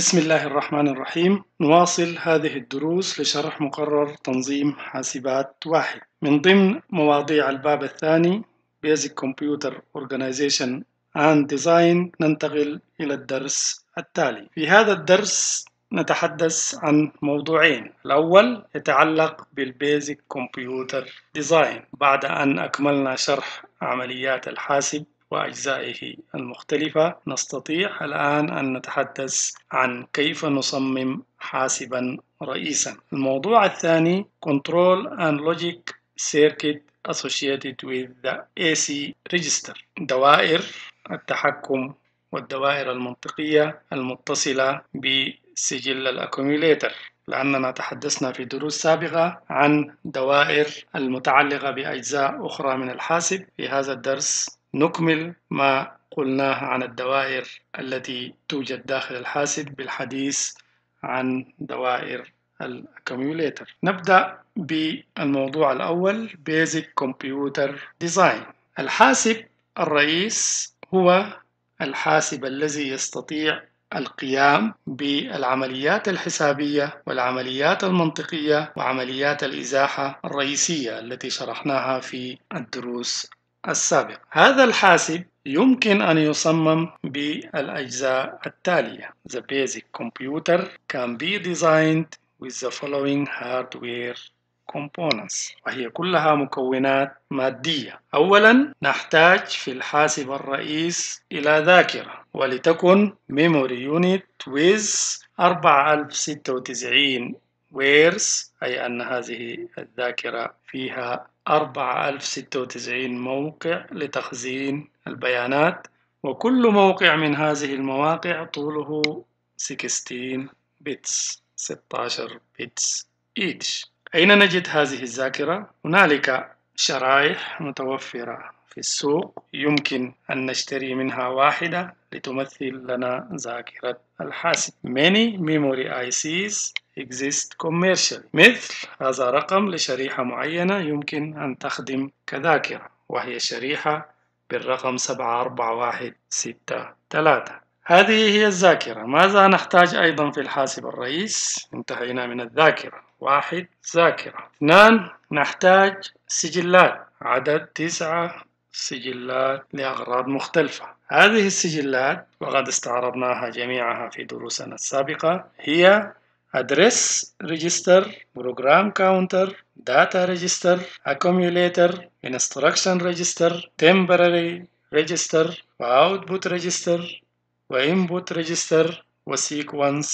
بسم الله الرحمن الرحيم. نواصل هذه الدروس لشرح مقرر تنظيم حاسبات 1 من ضمن مواضيع الباب الثاني Basic Computer Organization and Design. ننتقل إلى الدرس التالي. في هذا الدرس نتحدث عن موضوعين. الأول يتعلق بالبيزك كمبيوتر ديزاين بعد أن أكملنا شرح عمليات الحاسب وأجزائه المختلفة. نستطيع الآن أن نتحدث عن كيف نصمم حاسبا رئيسا. الموضوع الثاني Control and logic circuit associated with the AC register. دوائر التحكم والدوائر المنطقية المتصلة بسجل الأكيوميليتر، لأننا تحدثنا في دروس سابقة عن دوائر المتعلقة بأجزاء أخرى من الحاسب. في هذا الدرس نكمل ما قلناه عن الدوائر التي توجد داخل الحاسب بالحديث عن دوائر الأكيوميليتر. نبدأ بالموضوع الأول Basic Computer Design. الحاسب الرئيس هو الحاسب الذي يستطيع القيام بالعمليات الحسابية والعمليات المنطقية وعمليات الإزاحة الرئيسية التي شرحناها في الدروس السابقة. هذا الحاسب يمكن أن يصمم بالأجزاء التالية. The basic computer can be designed with the following hardware components. وهي كلها مكونات مادية. أولا نحتاج في الحاسب الرئيس إلى ذاكرة، ولتكن memory unit with 4096 wares، أي أن هذه الذاكرة فيها 4096 موقع لتخزين البيانات، وكل موقع من هذه المواقع طوله 16 بتس، 16 بتس each. أين نجد هذه الذاكرة؟ هنالك شرائح متوفرة في السوق يمكن أن نشتري منها واحدة لتمثل لنا ذاكرة الحاسب. Many memory ICs exist commercially. مثل هذا رقم لشريحة معينة يمكن أن تخدم كذاكرة، وهي شريحة بالرقم 74163. هذه هي الذاكرة. ماذا نحتاج أيضا في الحاسب الرئيس؟ انتهينا من الذاكرة. 1 ذاكرة. 2 نحتاج سجلات، عدد 9 سجلات لأغراض مختلفة. هذه السجلات وقد استعرضناها جميعها في دروسنا السابقة هي Address Register, Program Counter, Data Register, Accumulator, Instruction Register, Temporary Register, Output Register, Input Register, Sequence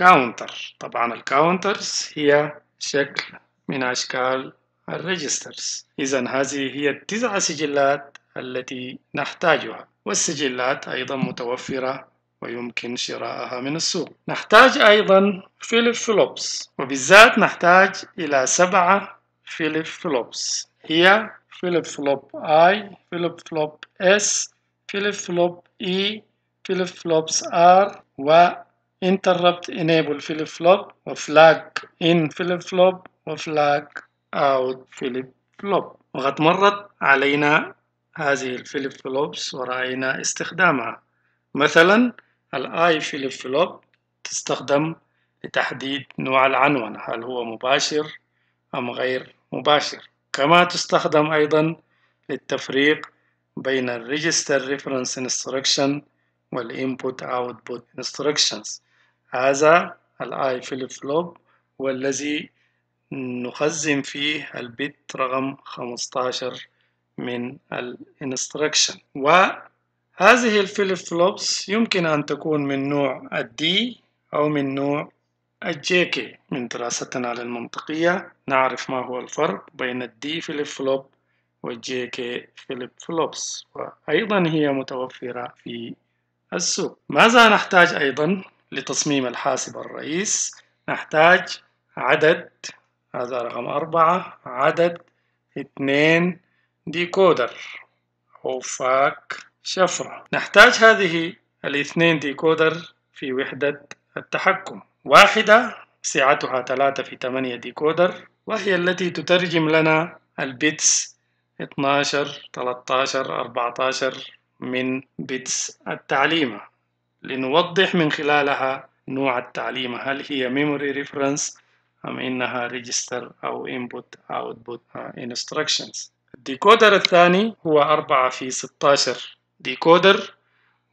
Counter. طبعا الكاونترز هي شكل من أشكال الريجسترز. إذن هذه هي ال9 سجلات التي نحتاجها، والسجلات أيضا متوفرة ويمكن شراءها من السوق. نحتاج أيضا فليب فلوبس، وبالذات نحتاج إلى 7 فليب فلوبس. هي فليب فلوب I، فليب فلوب S، فليب فلوب E، فليب فلوبس R، وinterrupt enable فليب فلوب، وفلاج in فليب فلوب، وفلاج out فليب فلوب. وقد مرت علينا هذه الفليب فلوبس ورأينا استخدامها. مثلا الاي فليب فلوب تستخدم لتحديد نوع العنوان، هل هو مباشر أم غير مباشر. كما تستخدم أيضا للتفريق بين الريجستر ريفرنس انستركشن والانبوت اوتبوت انستركشنز. هذا الاي فليب فلوب هو الذي نخزن فيه البت رقم 15 من الانستركشن. وهذه الفليب فلوبس يمكن أن تكون من نوع الدي أو من نوع الجيكي. من دراستنا للمنطقية نعرف ما هو الفرق بين الدي فليب فلوب والجيكي فليب فلوبس، وأيضا هي متوفرة في السوق. ماذا نحتاج أيضا لتصميم الحاسب الرئيس؟ نحتاج عدد، هذا رقم 4، عدد 2 ديكودر أو فاك شفرة. نحتاج هذه ال2 ديكودر في وحدة التحكم. واحدة سعتها 3 في 8 ديكودر، وهي التي تترجم لنا البيتس 12 13 14 من بيتس التعليمة، لنوضح من خلالها نوع التعليم، هل هي memory reference أم إنها register أو input output instructions. الديكودر الثاني هو 4 في 16 ديكودر،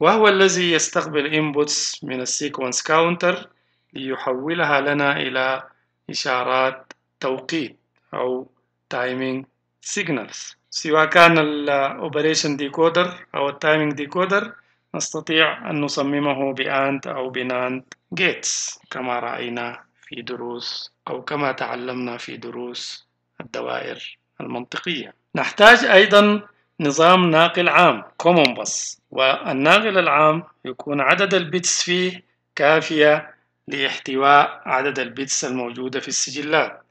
وهو الذي يستقبل inputs من السيكونس كاونتر ليحولها لنا إلى إشارات توقيت أو timing signals. سواء كان الأوبريشن ديكودر أو التايمينج ديكودر نستطيع أن نصممه بآند أو بناند جيتس كما رأينا في دروس أو كما تعلمنا في دروس الدوائر المنطقية. نحتاج أيضا نظام ناقل عام common bus، والناقل العام يكون عدد البيتس فيه كافية لاحتواء عدد البيتس الموجودة في السجلات.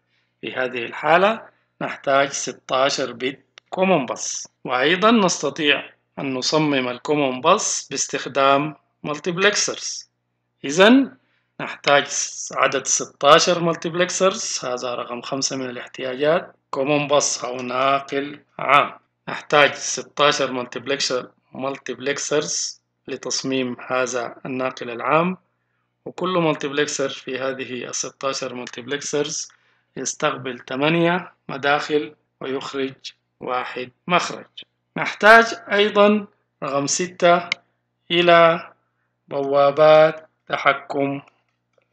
في هذه الحالة نحتاج 16 بت common bus. وأيضا نستطيع أن نصمم الكومون بس باستخدام multiplexers. إذن نحتاج عدد 16 multiplexers، هذا رقم 5 من الاحتياجات. كومون بس أو ناقل عام نحتاج 16 multiplexers لتصميم هذا الناقل العام، وكل multiplexer في هذه 16 multiplexers يستقبل 8 مداخل ويخرج 1 مخرج. نحتاج أيضا رقم 6 إلى بوابات تحكم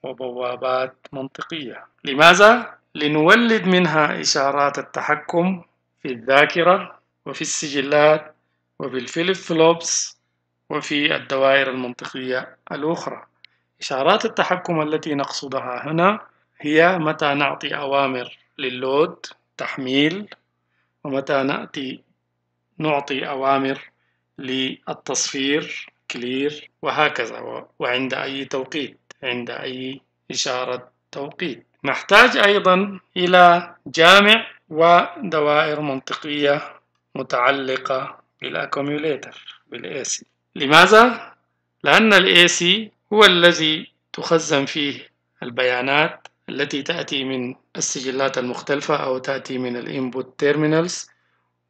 وبوابات منطقية. لماذا؟ لنولد منها إشارات التحكم في الذاكرة وفي السجلات وفي الفليب فلوبس وفي الدوائر المنطقية الأخرى. إشارات التحكم التي نقصدها هنا هي متى نعطي أوامر لللود تحميل، ومتى نعطي أوامر للتصفير كلير، وهكذا، وعند أي توقيت، عند أي إشارة توقيت. نحتاج أيضا إلى جامع ودوائر منطقية متعلقة بالأكوميوليتر بالAC. لماذا؟ لأن الAC هو الذي تخزن فيه البيانات التي تأتي من السجلات المختلفة أو تأتي من الإنبوت تيرمينالز،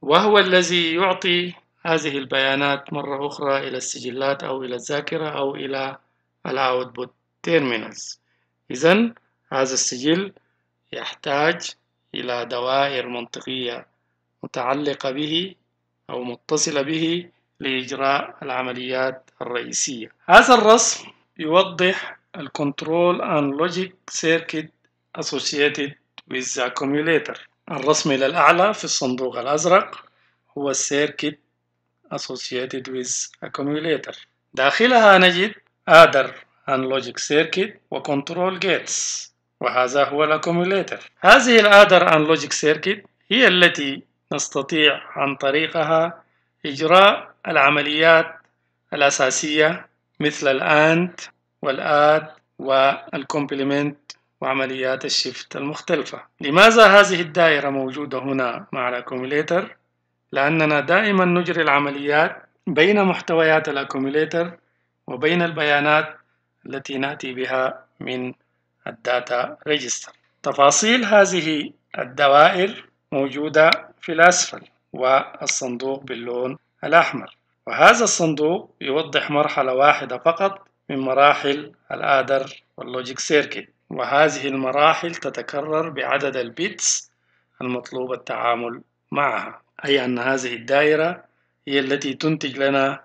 وهو الذي يعطي هذه البيانات مرة أخرى إلى السجلات أو إلى الذاكرة أو إلى الأوتبوت تيرمينالز. إذن هذا السجل يحتاج إلى دوائر منطقية متعلقة به أو متصلة به لإجراء العمليات الرئيسية. هذا الرسم يوضح الكنترول and logic circuit associated with the accumulator. الرسم إلى الأعلى في الصندوق الأزرق هو السيركت associated with accumulator. داخلها نجد adder and logic circuit وcontrol gates، وهذا هو الأكوميوليتر. هذه الadder and logic circuit هي التي نستطيع عن طريقها إجراء العمليات الأساسية مثل الآند والآد والكومبلمنت وعمليات الشيفت المختلفة. لماذا هذه الدائرة موجودة هنا مع الأكوميوليتر؟ لأننا دائما نجري العمليات بين محتويات الأكوميوليتر وبين البيانات التي نأتي بها من الداتا ريجستر. تفاصيل هذه الدوائر موجودة في الأسفل والصندوق باللون الأحمر، وهذا الصندوق يوضح مرحلة واحدة فقط من مراحل الآدر واللوجيك سيركت، وهذه المراحل تتكرر بعدد البيتس المطلوب التعامل معها، أي أن هذه الدائرة هي التي تنتج لنا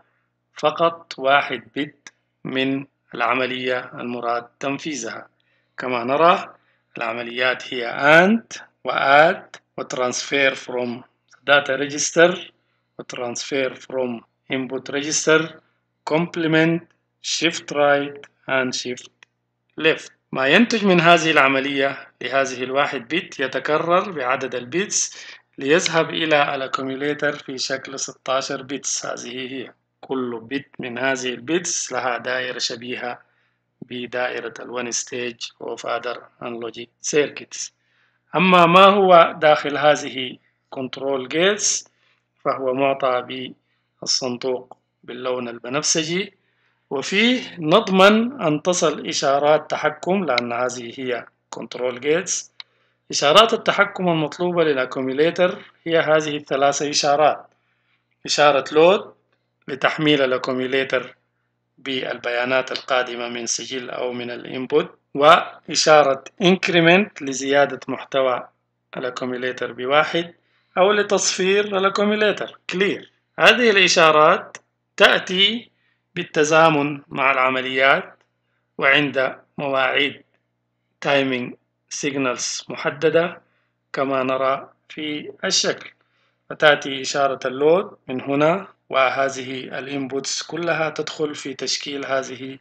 فقط 1 بت من العملية المراد تنفيذها. كما نرى العمليات هي AND و ADD و Transfer from Data Register و Transfer from Input Register Complement Shift right and Shift left. ما ينتج من هذه العملية لهذه ال1 بت يتكرر بعدد البيتس ليذهب إلى الأكوميوليتر في شكل 16 بيتس. هذه هي، كل بت من هذه البيتس لها دائرة شبيهة بدائرة ال1 stage of adder and logic circuits. أما ما هو داخل هذه control gates فهو معطى بالصندوق باللون البنفسجي، وفيه نضمن أن تصل إشارات تحكم، لأن هذه هي control gates. إشارات التحكم المطلوبة للأكوميوليتر هي هذه ال3 إشارات: إشارة لود لتحميل الأكوميوليتر بالبيانات القادمة من سجل أو من الإنبوت، وإشارة increment لزيادة محتوى الأكوميليتر ب1 أو لتصفير الأكوميليتر clear. هذه الإشارات تأتي بالتزامن مع العمليات وعند مواعيد timing signals محددة كما نرى في الشكل. وتأتي إشارة اللود من هنا، وهذه الانبوتس كلها تدخل في تشكيل هذه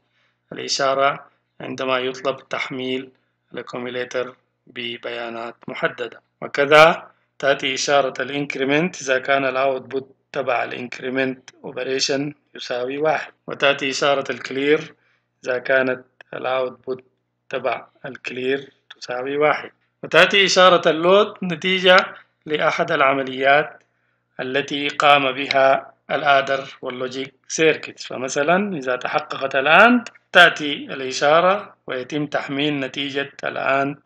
الإشارة عندما يطلب تحميل الأكوميليتر ببيانات محددة. وكذا تأتي إشارة الانكريمنت إذا كان الأوتبوت تبع الانكريمنت اوبريشن يساوي 1، وتأتي إشارة الكلير إذا كانت الأوتبوت تبع الكلير تساوي 1، وتأتي إشارة اللود نتيجة لأحد العمليات التي قام بها الآدر واللوجيك سيركت. فمثلا إذا تحققت الآند تأتي الإشارة ويتم تحميل نتيجة الآند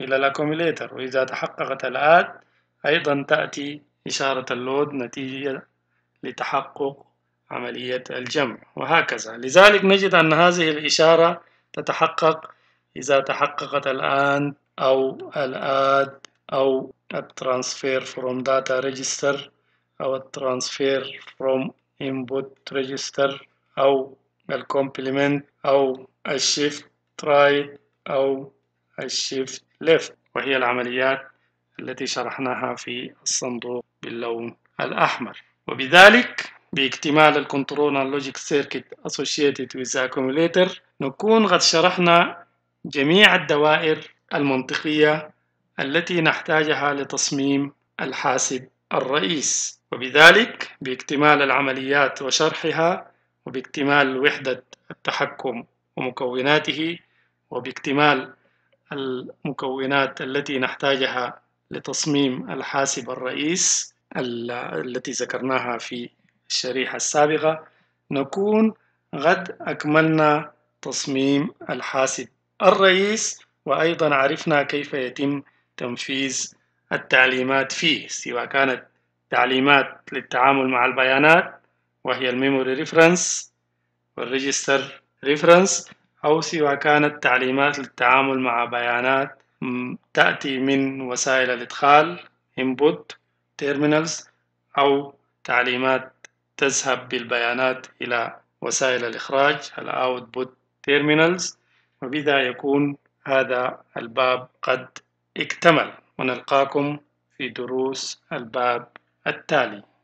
إلى الأكوميليتر، وإذا تحققت الآد أيضا تأتي إشارة اللود نتيجة لتحقق عملية الجمع وهكذا. لذلك نجد أن هذه الإشارة تتحقق إذا تحققت الآند أو الآد أو الترانسفير from data register أو الترانسفير from input register أو الكومبلمنت أو الشيفت رايت أو الشيفت ليفت، وهي العمليات التي شرحناها في الصندوق باللون الأحمر. وبذلك باكتمال الكنترول and logic circuit associated with the accumulator نكون قد شرحنا جميع الدوائر المنطقية التي نحتاجها لتصميم الحاسب الرئيس. وبذلك باكتمال العمليات وشرحها، وباكتمال وحدة التحكم ومكوناته، وباكتمال المكونات التي نحتاجها لتصميم الحاسب الرئيس التي ذكرناها في الشريحة السابقة، نكون قد أكملنا تصميم الحاسب الرئيس، وأيضا عرفنا كيف يتم تنفيذ التعليمات فيه، سواء كانت تعليمات للتعامل مع البيانات وهي الميموري ريفرنس والريجستر ريفرنس، أو سواء كانت تعليمات للتعامل مع بيانات تأتي من وسائل الإدخال input terminals، أو تعليمات تذهب بالبيانات إلى وسائل الإخراج output terminals. وبذا يكون هذا الباب قد اكتمل، ونلقاكم في دروس الباب التالي.